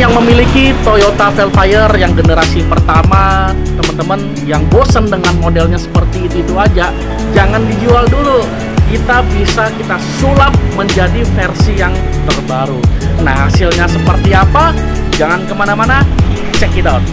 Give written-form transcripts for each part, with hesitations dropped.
yang memiliki Toyota Vellfire yang generasi pertama, teman-teman yang bosen dengan modelnya seperti itu aja, jangan dijual dulu. Kita bisa kita sulap menjadi versi yang terbaru. Nah, hasilnya seperti apa? Jangan kemana-mana, check it out.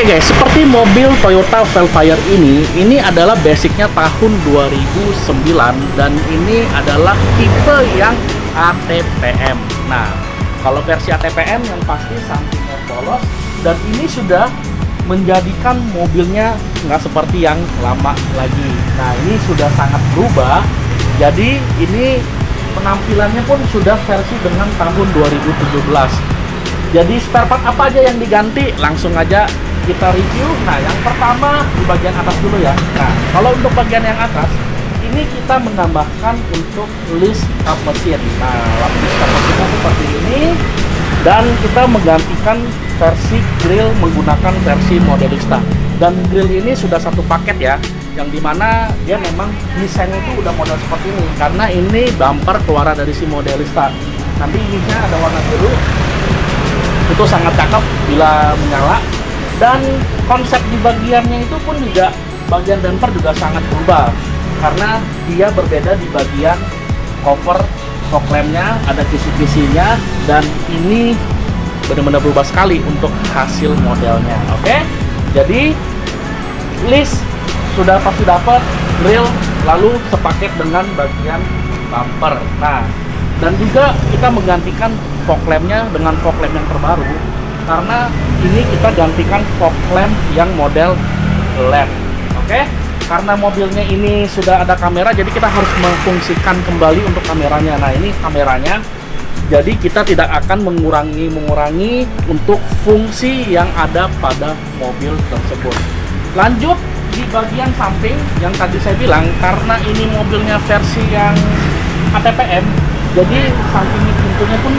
Oke guys, seperti mobil Toyota Vellfire ini adalah basicnya tahun 2009 dan ini adalah tipe yang ATPM. Nah, kalau versi ATPM yang pasti sampingnya polos dan ini sudah menjadikan mobilnya nggak seperti yang lama lagi. Nah, ini sudah sangat berubah, jadi ini penampilannya pun sudah versi dengan tahun 2017. Jadi spare part apa aja yang diganti, langsung aja kita review. Nah, yang pertama di bagian atas dulu ya. Nah, kalau untuk bagian yang atas ini kita menambahkan untuk list kap mesin. Nah, lapis kap mesinnya seperti ini dan kita menggantikan versi grill menggunakan versi modelista. Dan grill ini sudah satu paket ya, yang dimana dia memang desainnya itu udah model seperti ini karena ini bumper keluaran dari si modelista. Nanti ininya ada warna biru, itu sangat cakep bila menyala. Dan konsep di bagiannya itu pun juga, bagian damper juga sangat berubah karena dia berbeda di bagian cover shock lampnya, ada kisi-kisinya, dan ini benar-benar berubah sekali untuk hasil modelnya. Oke, jadi list sudah pasti dapat grill lalu sepaket dengan bagian bumper. Nah, dan juga kita menggantikan fog lampnya dengan fog lamp yang terbaru karena ini kita gantikan fog lamp yang model LED. Oke, karena mobilnya ini sudah ada kamera, jadi kita harus memfungsikan kembali untuk kameranya. Nah, ini kameranya, jadi kita tidak akan mengurangi untuk fungsi yang ada pada mobil tersebut. Lanjut di bagian samping yang tadi saya bilang, karena ini mobilnya versi yang ATPM, jadi samping pintunya pun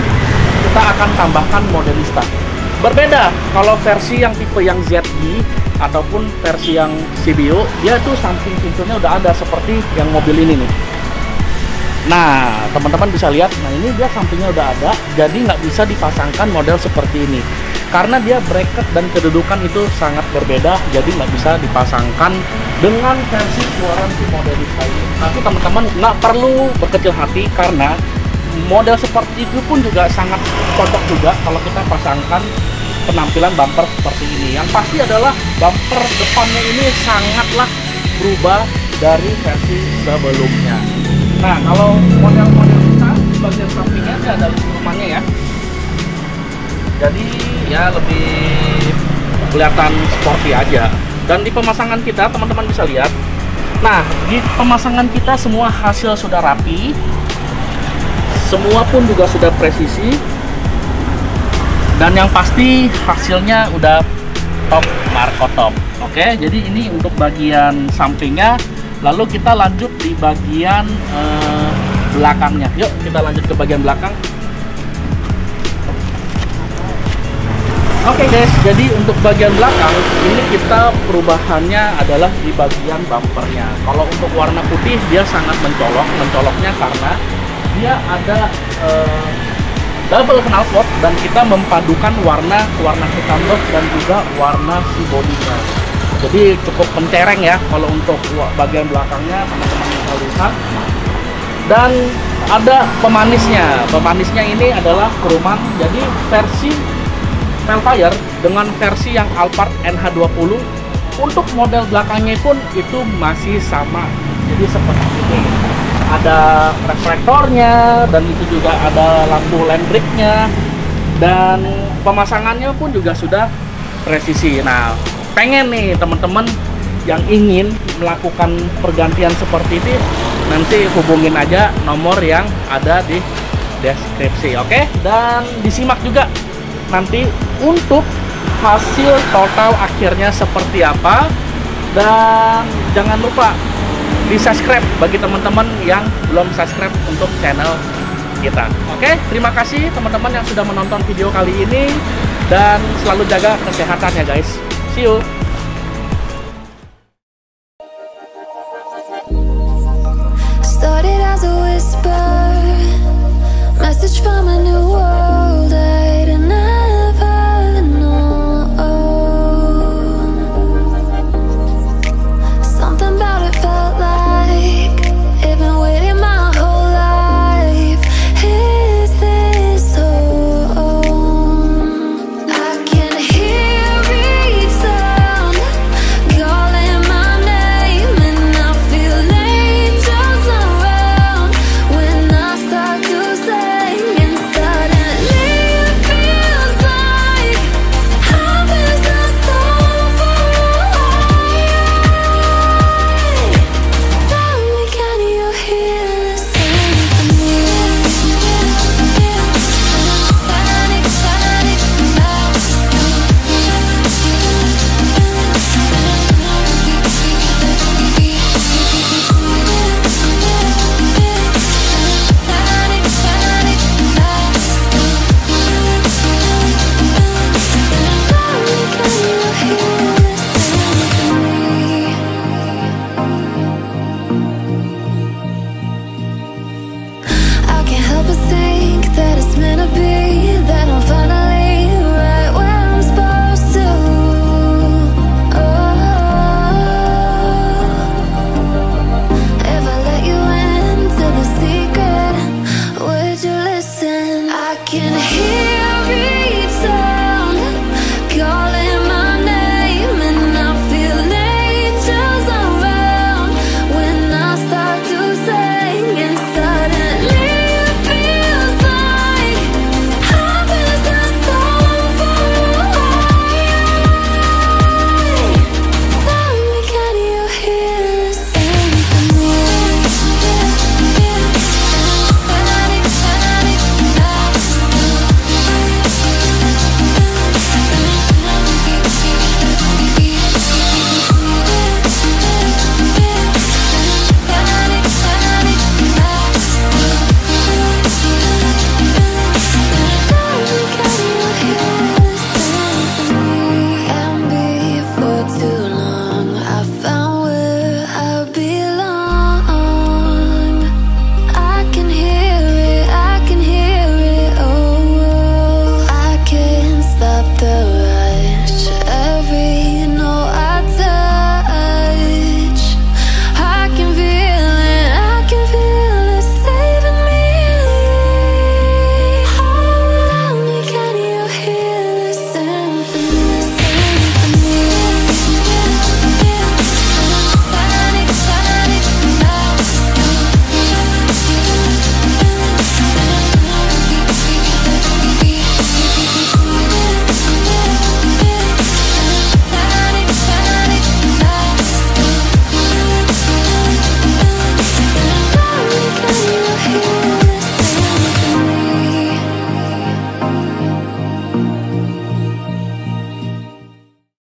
kita akan tambahkan modelista. Berbeda kalau versi yang tipe yang ZG ataupun versi yang CBO, dia tuh samping pintunya udah ada seperti yang mobil ini nih. Nah, teman-teman bisa lihat, nah ini dia sampingnya udah ada, jadi nggak bisa dipasangkan model seperti ini karena dia bracket dan kedudukan itu sangat berbeda, jadi nggak bisa dipasangkan dengan versi keluaran si model ini. Tapi teman-teman nggak perlu berkecil hati karena model seperti itu pun juga sangat cocok juga kalau kita pasangkan penampilan bumper seperti ini. Yang pasti adalah bumper depannya ini sangatlah berubah dari versi sebelumnya. Nah, kalau model-model kita bagian sampingnya nggak ada pelumannya ya, jadi ya lebih kelihatan sporty aja. Dan di pemasangan kita teman-teman bisa lihat, nah di pemasangan kita semua hasil sudah rapi, semua pun juga sudah presisi, dan yang pasti hasilnya udah top marko top. Oke, jadi ini untuk bagian sampingnya. Lalu kita lanjut di bagian belakangnya. Yuk kita lanjut ke bagian belakang. Oke guys, jadi untuk bagian belakang ini kita perubahannya adalah di bagian bumpernya. Kalau untuk warna putih dia sangat mencolok, mencoloknya karena dia ada double knalpot, dan kita mempadukan warna hitam gloss dan juga warna si bodinya. Jadi cukup pencereng ya kalau untuk bagian belakangnya teman-teman bisa lihat. Dan ada pemanisnya. Pemanisnya ini adalah keruman. Jadi versi Vellfire dengan versi yang Alphard NH20 untuk model belakangnya pun itu masih sama, jadi seperti ini ada reflektornya, dan itu juga ada lampu lambriknya, dan pemasangannya pun juga sudah presisi. Nah pengen nih teman-teman yang ingin melakukan pergantian seperti ini, nanti hubungin aja nomor yang ada di deskripsi. Oke, dan disimak juga nanti untuk hasil total akhirnya seperti apa, dan jangan lupa di subscribe bagi teman-teman yang belum subscribe untuk channel kita. Oke, terima kasih teman-teman yang sudah menonton video kali ini, dan selalu jaga kesehatan ya guys. See you.